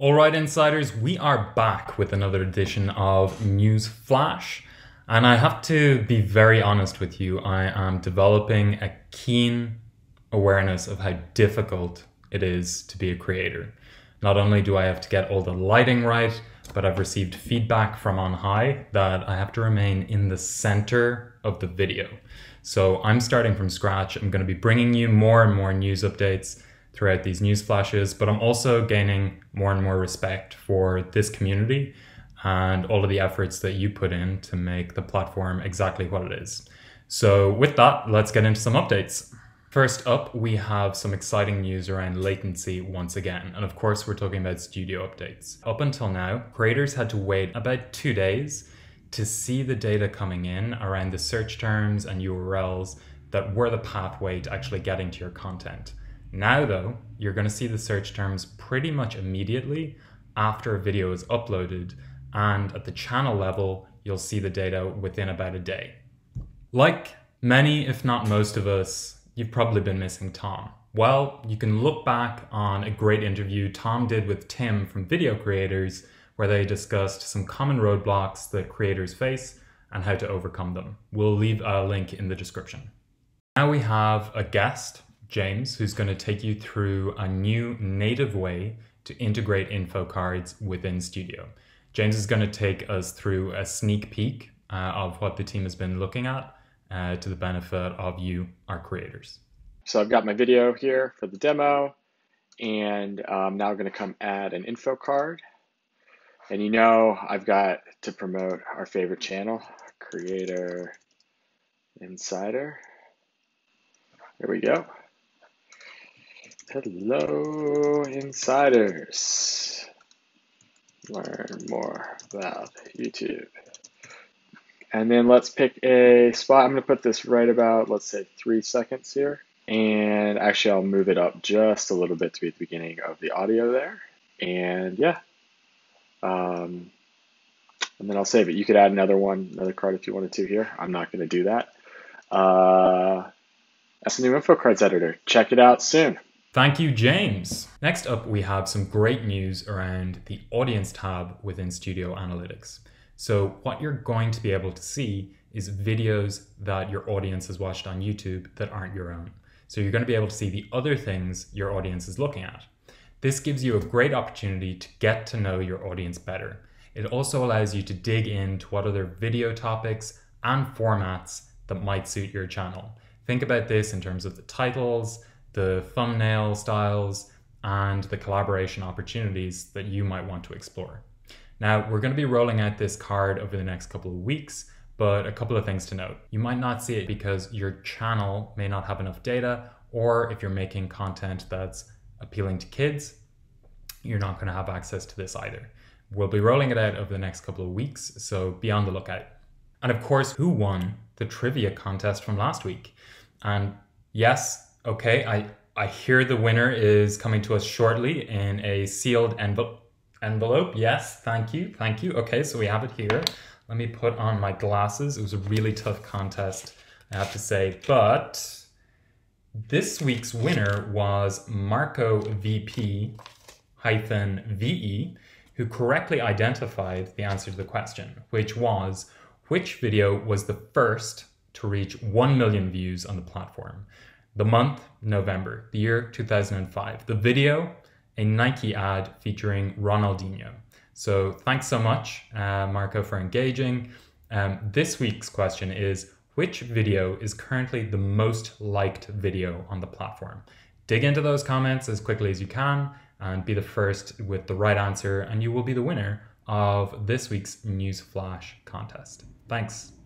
All right, insiders, we are back with another edition of News Flash. And I have to be very honest with you. I am developing a keen awareness of how difficult it is to be a creator. Not only do I have to get all the lighting right, but I've received feedback from on high that I have to remain in the center of the video. So I'm starting from scratch. I'm going to be bringing you more and more news updates throughout these news flashes, but I'm also gaining more and more respect for this community and all of the efforts that you put in to make the platform exactly what it is. So with that, let's get into some updates. First up, we have some exciting news around latency once again. And of course, we're talking about studio updates. Up until now, creators had to wait about 2 days to see the data coming in around the search terms and URLs that were the pathway to actually getting to your content. Now though, you're going to see the search terms pretty much immediately after a video is uploaded, and at the channel level, you'll see the data within about a day. Like many, if not most of us, you've probably been missing Tom. Well, you can look back on a great interview Tom did with Tim from Video Creators, where they discussed some common roadblocks that creators face and how to overcome them. We'll leave a link in the description. Now we have a guest, James, who's going to take you through a new native way to integrate info cards within Studio. James is going to take us through a sneak peek of what the team has been looking at to the benefit of you, our creators. So I've got my video here for the demo, and I'm now going to come add an info card. And you know, I've got to promote our favorite channel, Creator Insider. There we go. Hello, insiders. Learn more about YouTube. And then let's pick a spot. I'm going to put this right about, let's say, 3 seconds here. And actually, I'll move it up just a little bit to be at the beginning of the audio there. And yeah. And then I'll save it. You could add another one, another card if you wanted to here. I'm not going to do that. That's the new info cards editor. Check it out soon. Thank you, James. Next up, we have some great news around the audience tab within Studio Analytics. So what you're going to be able to see is videos that your audience has watched on YouTube that aren't your own. So you're going to be able to see the other things your audience is looking at. This gives you a great opportunity to get to know your audience better. It also allows you to dig into what other video topics and formats that might suit your channel. Think about this in terms of the titles, the thumbnail styles, and the collaboration opportunities that you might want to explore. Now, we're going to be rolling out this card over the next couple of weeks, but a couple of things to note. You might not see it because your channel may not have enough data, or if you're making content that's appealing to kids, you're not going to have access to this either. We'll be rolling it out over the next couple of weeks, so be on the lookout. And of course, who won the trivia contest from last week? And yes, okay, I hear the winner is coming to us shortly in a sealed envelope. Yes, thank you, thank you. Okay, so we have it here. Let me put on my glasses. It was a really tough contest, I have to say, but this week's winner was Marco VP-VE, who correctly identified the answer to the question, which was, which video was the first to reach 1 million views on the platform? The month, November, the year 2005. The video, a Nike ad featuring Ronaldinho. So thanks so much, Marco, for engaging. This week's question is, which video is currently the most liked video on the platform? Dig into those comments as quickly as you can and be the first with the right answer, and you will be the winner of this week's News Flash contest. Thanks.